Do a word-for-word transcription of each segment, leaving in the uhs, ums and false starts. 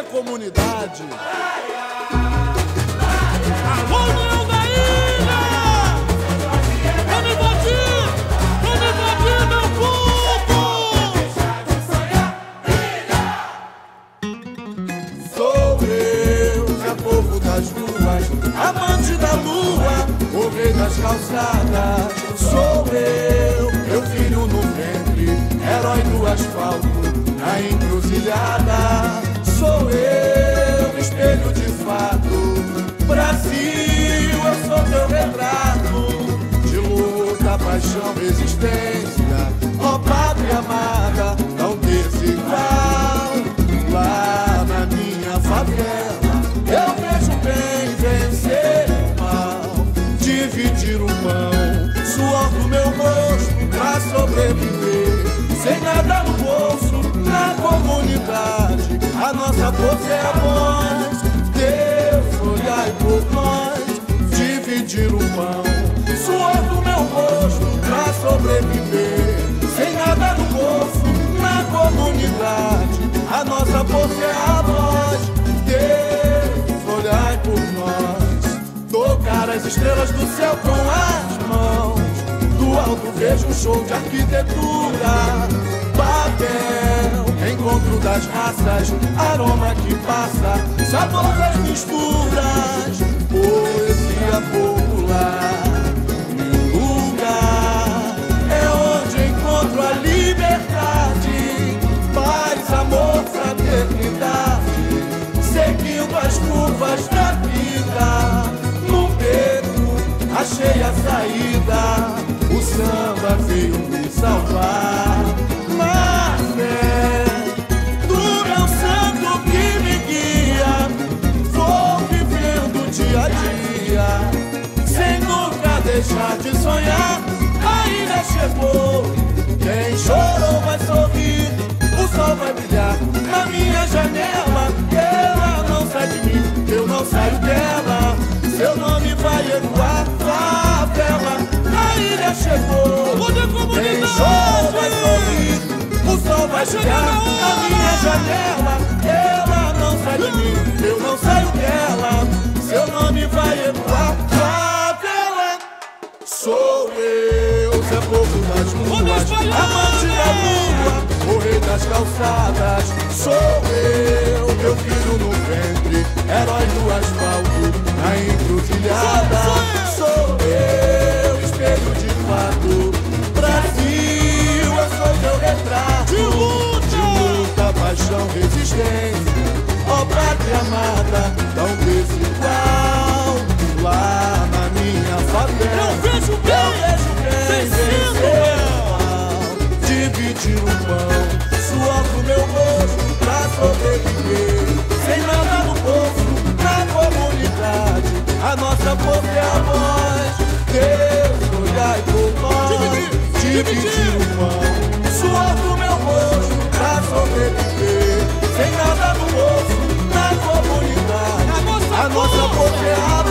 minha comunidade. Amante da lua, o rei das calçadas, sou eu, meu filho no ventre, herói do asfalto, na encruzilhada, sou eu, espelho de fato, Brasil, eu sou teu retrato, de luta, paixão, resistência, ó pátria amada, não desigual, lá na minha favela. Dividir o pão, suor do meu rosto pra sobreviver. Sem nada no bolso, na comunidade, a nossa força é a voz. Deus, olhai por nós. Dividir o pão, suor do meu rosto pra sobreviver. Sem nada no bolso, na comunidade, a nossa força é a voz. Deus, olhai por nós. Tocar as estrelas do céu com as mãos, do alto vejo um show de arquitetura, papel, encontro das raças, aroma que passa, sabor das misturas, poesia popular. Meu lugar é onde encontro a liberdade, paz, amor, fraternidade, seguindo as curvas da vida. Achei a saída, o samba veio me salvar. Na fé, dura o santo que me guia, vou vivendo dia a dia, sem nunca deixar de sonhar. A ilha chegou, quem chorou vai sorrir, o sol vai brilhar na minha janela. Ela não sai de mim, eu não saio dela, seu nome vai ecoar. Chegou, quem chora vai sorrir, o sol vai chegar na minha janela. Ela não sai de mim, eu não saio dela, seu nome vai ecoar a vela. Sou eu, Zé Povo das ruas, amante da lua, o rei das calçadas. Sou eu, meu filho no ventre, herói do asfalto, na encruzilhada. Sou eu, espelho de Brasil, eu sou teu retrato, de luta, de luta, paixão, resistência, ó pátria amada, tão desigual, lá na minha favela, eu vejo bem, eu vejo bem, dividir o pão, suor do meu rosto pra sobreviver, sem nada no bolso, na comunidade, a nossa força é a voz. Deus, olhai por nós, dividir o pão, suor do meu rosto pra sobreviver, sem nada no bolso, na comunidade, a nossa boca é a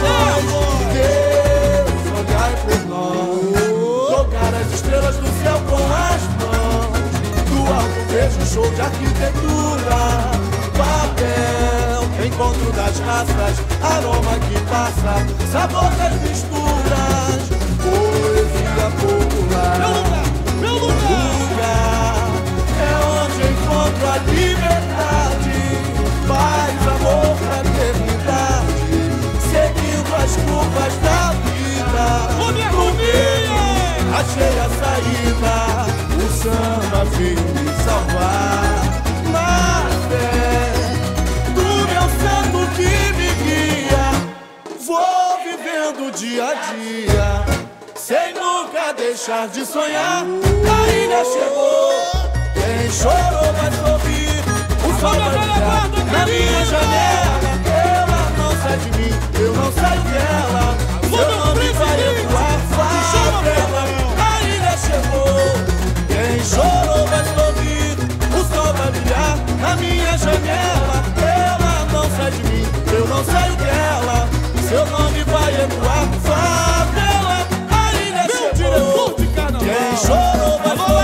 voz. Deus, olhai por nós, tocar as estrelas do céu com as mãos, do alto vejo um show de arquitetura, papel, encontro das raças, aroma que passa, sabor das misturas. Poesia popular, meu lugar, meu lugar é onde encontro a liberdade, paz, amor, fraternidade, seguindo as curvas da vida. Comigo, achei a saída, o samba veio me salvar. Na fé do meu santo que me guia, vou vivendo dia a dia, sem nunca deixar de sonhar. A ilha chegou, quem chorou vai sorrir, o sol vai brilhar na minha janela. Ela não sai de mim, eu não saio dela, seu nome vai ecoar, fala dela. A ilha chegou, quem chorou vai sorrir, o sol vai brilhar na minha janela. Ela não sai de mim, eu não saio dela, seu nome vai ecoar, fala dela. Quem chorou vai